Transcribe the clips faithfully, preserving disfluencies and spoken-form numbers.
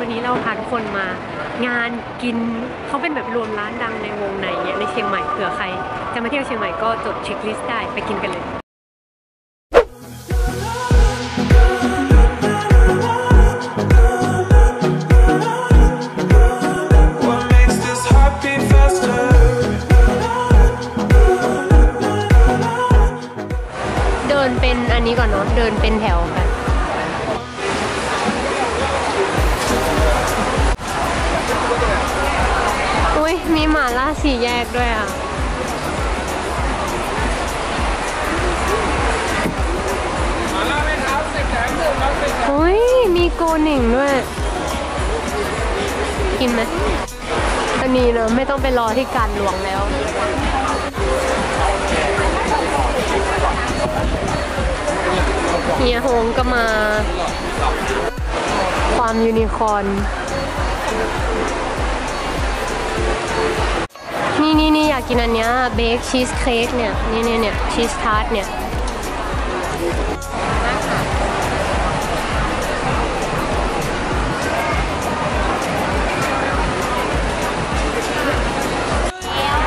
วันนี้เราพาทุกคนมางานกินเขาเป็นแบบรวมร้านดังในวงในเนี่ยในเชียงใหม่เผื่อใครจะมาเที่ยวเชียงใหม่ก็จดเช็คลิสต์ได้ไปกินกันเลยเดินเป็นอันนี้ก่อนเนาะเดินเป็นแถวกันมีหม่าล่าสี่แยกด้วยอ่ะหม่าล่าไม่ทับสิบแถมหนึ่งรับสิบโอ้ยมีโกหนึ่งด้วยกินไหมอันนี้เนอะไม่ต้องไปรอที่การหลวงแล้วเฮียโฮงก็มาความยูนิคอร์นนี่นี่นี่อยากกินอันเนี้ยเบคชีสเค้กเนี่ยนี่เนี่ยเนี่ยชีสทาร์ตเนี่ย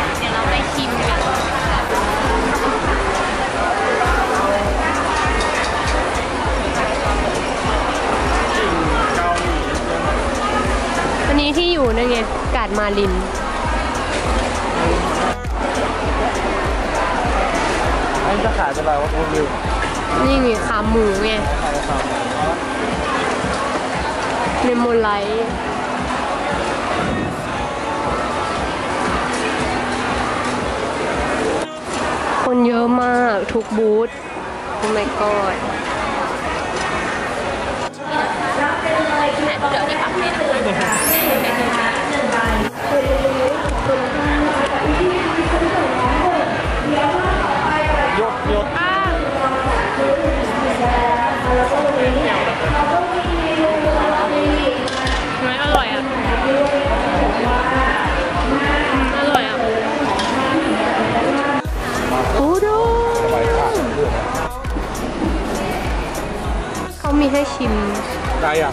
เดี๋ยวเราไปชิมกันวันนี้ที่อยู่นั่นไงกาดมาลินจะขายเป็นไรวะคุณวิวนี่มีขาหมูไงเมมโมไลท์คนเยอะมากทุกบูธโอ้มายก็อดมีให้ชิมอะไรอ่ะ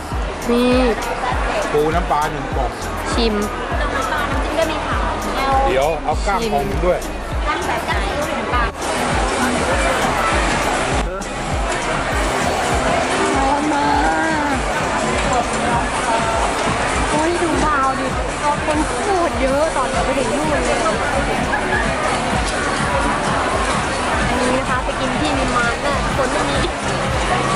นี่ปูน้ำปลาหนึ่งกล่องชิมน้ำปลาน้ำจิ้มก็มีค่ะเดี๋ยวเอาก้างกล่องด้วยก้างแบบก้างซีอิ๊วหนึ่งปลาร้อนมากโอ้ยดูบาวดิคนพูดเยอะตอนเราไปถึงนู่นเลยอันนี้นะคะไปกินที่นิมมานน่ะคนไม่มีอันน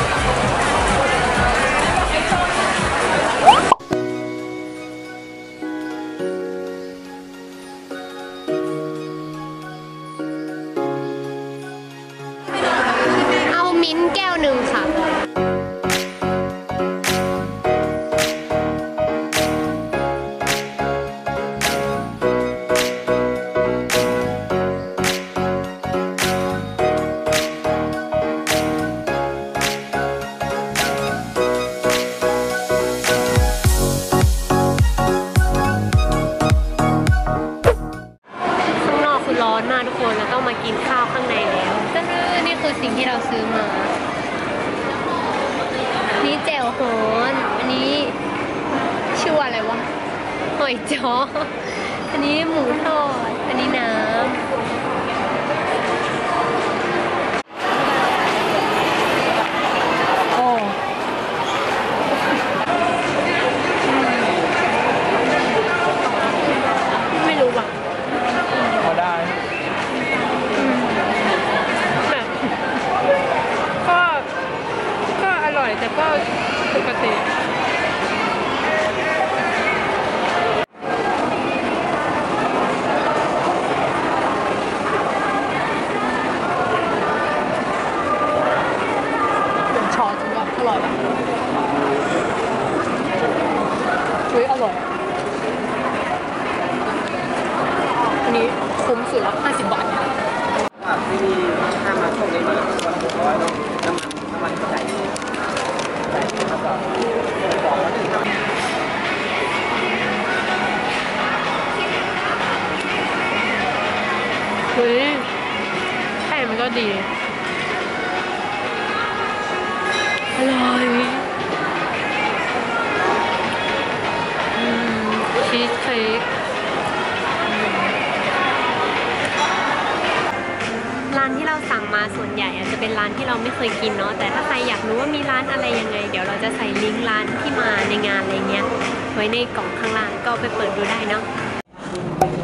ี้หมูทอดอันนี้น้ำโอ้ไม่รู้ว่ะพอได้ก็ก็อร่อยแต่ก็ปกติ ฮ้ยอร่อยอันนี้คุ้มสุดละห้าสิบบาทเนี่ยไม่มีห้ามาช่วงนี้มาวันหกร้อยน้ำมันน้ำมันใส่ใส่แล้วก็ต่อแล้วนี่ครับเฮ้ยไข่มันก็ดีอร่อยชีสเค้กร้านที่เราสั่งมาส่วนใหญ่จะเป็นร้านที่เราไม่เคยกินเนาะแต่ถ้าใครอยากรู้ว่ามีร้านอะไรยังไงเดี๋ยวเราจะใส่ลิงก์ร้านที่มาในงานอะไรเงี้ยไว้ในกล่องข้างล่างก็ไปเปิดดูได้เนาะ